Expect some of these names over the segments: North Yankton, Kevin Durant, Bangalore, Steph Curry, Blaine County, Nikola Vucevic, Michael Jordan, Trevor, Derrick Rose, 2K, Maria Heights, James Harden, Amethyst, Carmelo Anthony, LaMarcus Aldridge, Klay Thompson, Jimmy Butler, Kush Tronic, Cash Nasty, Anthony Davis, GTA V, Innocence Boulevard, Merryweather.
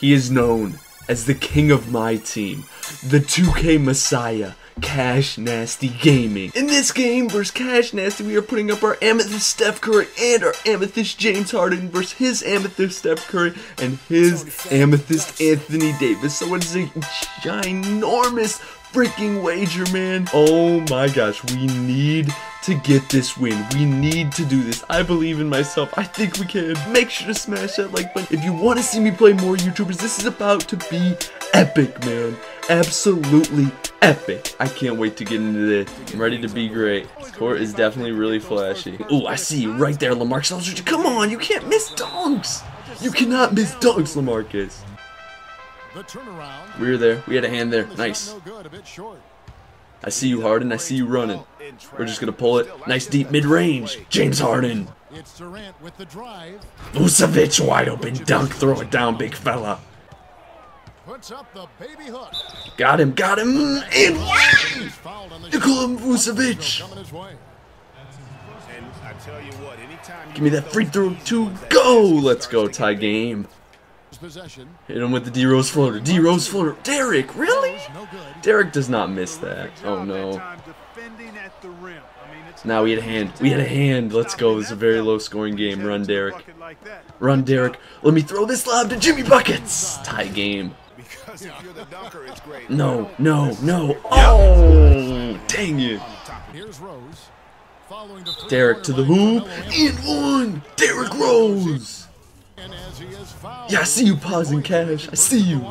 He is known as the king of my team, the 2K Messiah, Cash Nasty Gaming. In this game versus Cash Nasty, we are putting up our Amethyst Steph Curry and our Amethyst James Harden versus his Amethyst Steph Curry and his Amethyst Anthony Davis. So it is a ginormous freaking wager, man. Oh my gosh, we need to get this win. We need to do this. I believe in myself. I think we can. Make sure to smash that like button if you want to see me play more YouTubers. This is about to be epic, man. Absolutely epic. I can't wait to get into this. I'm ready to be great. This court is definitely really flashy. Ooh, I see you right there, LaMarcus Aldridge. Come on, you can't miss dunks. You cannot miss dunks, LaMarcus. We were there. We had a hand there. Nice. I see you, Harden. I see you running. We're just going to pull it. Nice deep mid-range. James Harden. Vucevic wide open. Dunk. Throw it down, big fella. Got him. Got him. And Nikola Vucevic. Give me that free throw to go. Let's go. Tie game. Hit him with the D-Rose floater. D-Rose floater. Derrick, really? Derrick does not miss that. Oh, no. Now we had a hand. We had a hand. Let's go. This is a very low-scoring game. Run, Derrick. Run, Derrick. Let me throw this lob to Jimmy Buckets. Tie game. No, no, no. Oh, dang it. Derrick to the hoop. And one. Derrick Rose. Yeah, I see you pausing, Cash. I see you.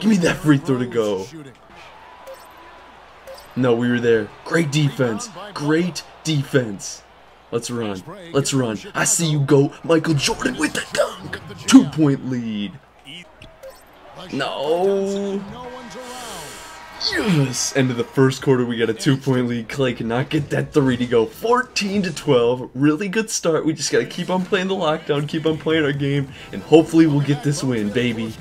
Give me that free throw to go. No, we were there. Great defense. Great defense. Let's run. Let's run. I see you go. Michael Jordan with the dunk. 2-point lead. No. Yes. End of the first quarter, we got a 2-point lead. Klay cannot get that three to go. 14-12. Really good start. We just got to keep on playing the lockdown, keep on playing our game, and hopefully we'll get this win, baby.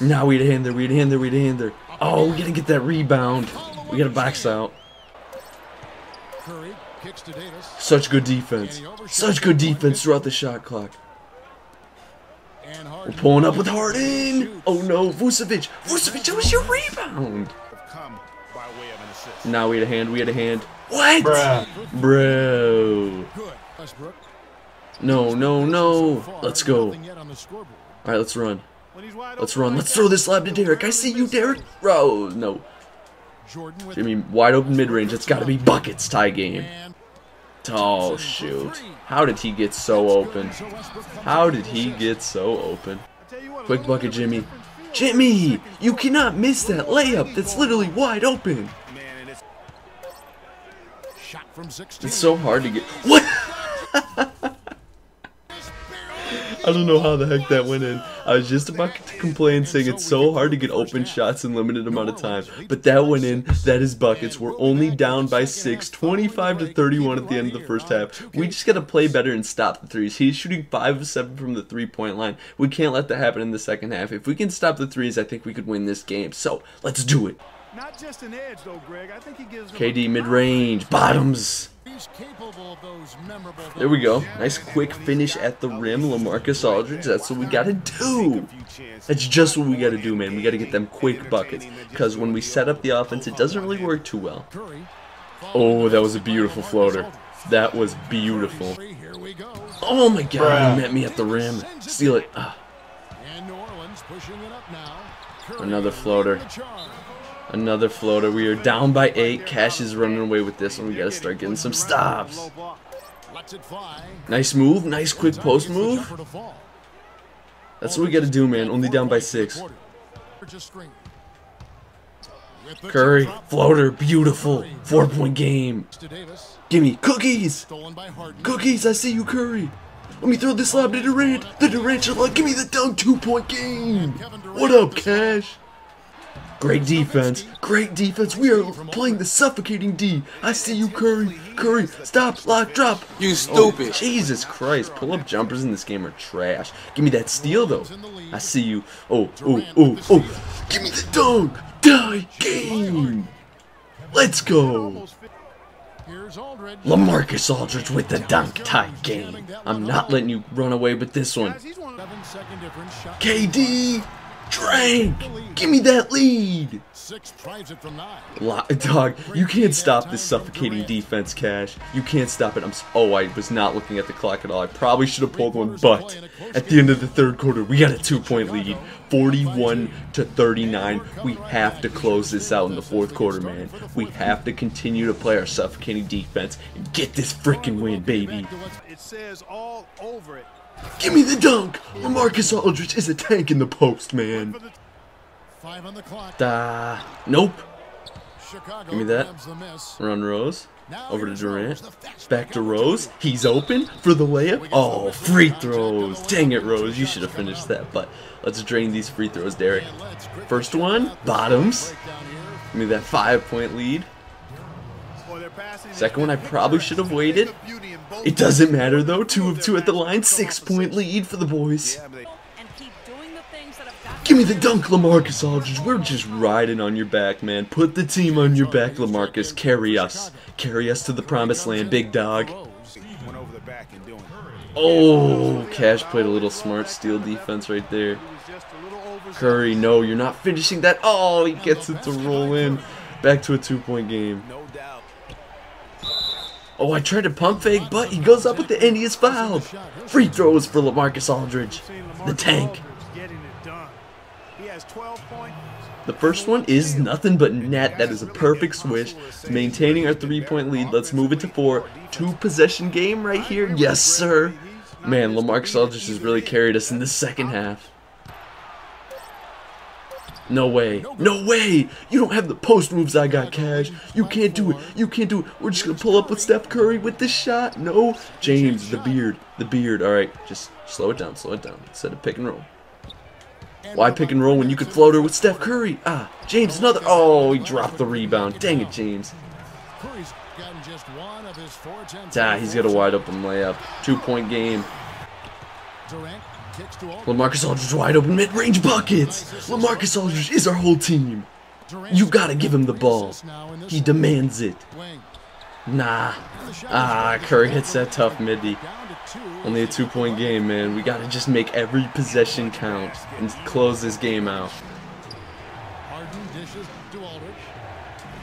Now we had a hand there, we had a hand there, we had a hand there. Oh, we got to get that rebound. We got to box out. Such good defense. Such good defense throughout the shot clock. We're pulling up with Harden. Oh no, Vucevic. Vucevic, that was your rebound. Now we had a hand. We had a hand. What? Bruh. Bro. No, no, no. Let's go. All right, let's run. Let's run. Let's throw this lob to Derrick. I see you, Derrick. Bro, no. Jimmy, wide open mid-range. It's got to be Buckets. Tie game. Oh, shoot. How did he get so open? How did he get so open? Quick bucket, Jimmy. Jimmy! You cannot miss that layup. That's literally wide open. It's so hard to get... What? I don't know how the heck that went in. I was just about to complain saying it's so hard to get open shots in limited amount of time. But that went in. That is Buckets. We're only down by 6, 25-31 at the end of the first half. We just got to play better and stop the threes. He's shooting 5 of 7 from the three-point line. We can't let that happen in the second half. If we can stop the threes, I think we could win this game. So, let's do it. Not just an edge, though, Greg. I think he gives KD mid-range. Bottoms. There we go. Nice quick finish at the rim. LaMarcus Aldridge. That's what we got to do. That's just what we got to do, man. We got to get them quick buckets. Because when we set up the offense, it doesn't really work too well. Oh, that was a beautiful floater. That was beautiful. Oh, my God. He met me at the rim. Steal it. Another floater. Another floater. We are down by 8. Cash is running away with this one. We got to start getting some stops. Nice move. Nice quick post move. That's what we got to do, man. Only down by 6. Curry. Floater. Beautiful. 4-point game. Give me cookies. Cookies. I see you, Curry. Let me throw this lob to Durant. The Durantula. Give me the dunk. 2-point game. What up, Cash? Great defense. Great defense. We are playing the suffocating D. I see you, Curry. Curry, stop, lock, drop. You stupid. Oh, Jesus Christ. Pull-up jumpers in this game are trash. Give me that steal, though. I see you. Oh, oh, oh, oh. Give me the dunk. Die game. Let's go. LaMarcus Aldridge with the dunk tie game. I'm not letting you run away with this one. KD, Drake, give me that lead. Dog, you can't stop this suffocating defense, Cash. You can't stop it. Oh, I was not looking at the clock at all. I probably should have pulled one, but at the end of the third quarter, we got a two-point lead. 41-39. We have to close this out in the fourth quarter, man. We have to continue to play our suffocating defense and get this freaking win, baby. It says all over it. Give me the dunk. LaMarcus Aldridge is a tank in the post, man. Nope. Give me that. Run Rose. Over to Durant. Back to Rose. He's open for the layup. Oh, free throws. Dang it, Rose. You should have finished that, but let's drain these free throws, Derrick. First one, bottoms. Give me that 5-point lead. Second one, I probably should have waited. It doesn't matter, though. 2 of 2 at the line. 6-point lead for the boys. Give me the dunk, LaMarcus Aldridge. We're just riding on your back, man. Put the team on your back, LaMarcus. Carry us. Carry us to the promised land, big dog. Oh, Cash played a little smart steal defense right there. Curry, no, you're not finishing that. Oh, he gets it to roll in. Back to a 2-point game. Oh, I tried to pump fake, but he goes up with the end. He is fouled. Free throws for LaMarcus Aldridge, the tank. The first one is nothing but net. That is a perfect swish. Maintaining our 3-point lead. Let's move it to 4. 2-possession game right here. Yes, sir. Man, LaMarcus Aldridge has really carried us in the second half. No way. No way. You don't have the post moves I got, Cash. You can't do it. You can't do it. We're just going to pull up with Steph Curry with this shot. No. James, the beard. The beard. All right. Just slow it down. Slow it down. Instead of pick and roll. Why pick and roll when you could float her with Steph Curry? Ah, James, another. Oh, he dropped the rebound. Dang it, James. He's got a wide open layup. 2-point game. LaMarcus Aldridge wide open mid-range buckets. LaMarcus Aldridge is our whole team. You gotta give him the ball. He demands it. Nah. Ah, Curry hits that tough mid-D. Only a 2-point game, man. We gotta just make every possession count and close this game out.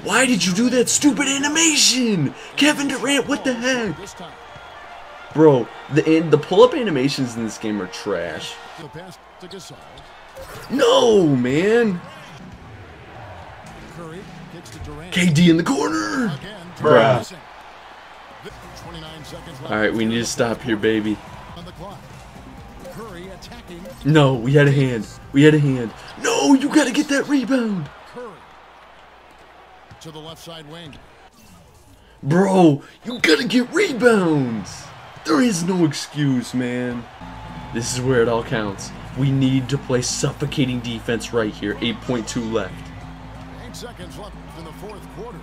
Why did you do that stupid animation? Kevin Durant, what the heck? Bro, the pull-up animations in this game are trash. No, man. KD in the corner. Bruh. Alright, we need to stop here, baby. No, we had a hand. We had a hand. No, you gotta get that rebound. Bro, you gotta get rebounds. There is no excuse, man. This is where it all counts. We need to play suffocating defense right here. 8.2 left. 8 seconds left in the fourth quarter.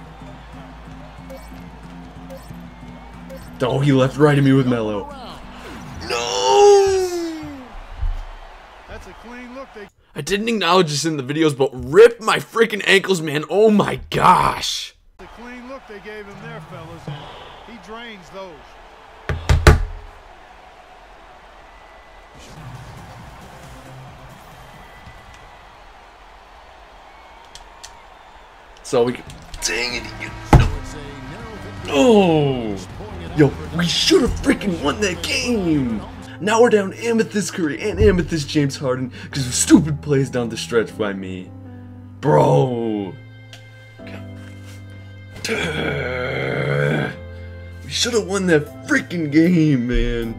Oh, he left right at me with Melo. No! That's a clean look. I didn't acknowledge this in the videos, but rip my freaking ankles, man. Oh my gosh. The clean look they gave him there, fellas. He drains those. So we can... Dang it. Oh! Yo, we should have freaking won that game! Now we're down Amethyst Curry and Amethyst James Harden because of stupid plays down the stretch by me. Bro! We should have won that freaking game, man.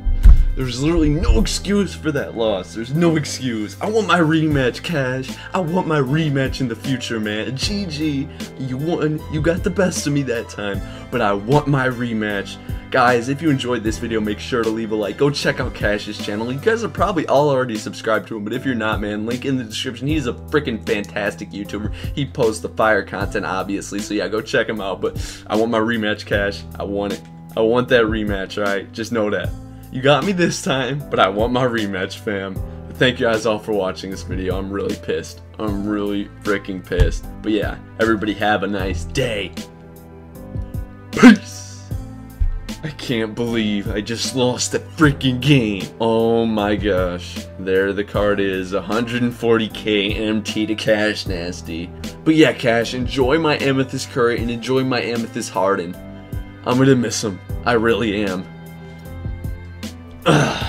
There's literally no excuse for that loss. There's no excuse. I want my rematch, Cash. I want my rematch in the future, man. GG, you won. You got the best of me that time, but I want my rematch. Guys, if you enjoyed this video, make sure to leave a like. Go check out Cash's channel. You guys are probably all already subscribed to him, but if you're not, man, link in the description. He's a freaking fantastic YouTuber. He posts the fire content, obviously, so yeah, go check him out. But I want my rematch, Cash. I want it. I want that rematch, all right? Just know that. You got me this time, but I want my rematch, fam. Thank you guys all for watching this video. I'm really pissed. I'm really freaking pissed. But yeah, everybody have a nice day. Peace. can't believe I just lost the freaking game. Oh my gosh. There the card is, 140k MT to Cash Nasty. But yeah, Cash, enjoy my Amethyst Curry and enjoy my Amethyst Harden. I'm gonna miss him. I really am. Ugh.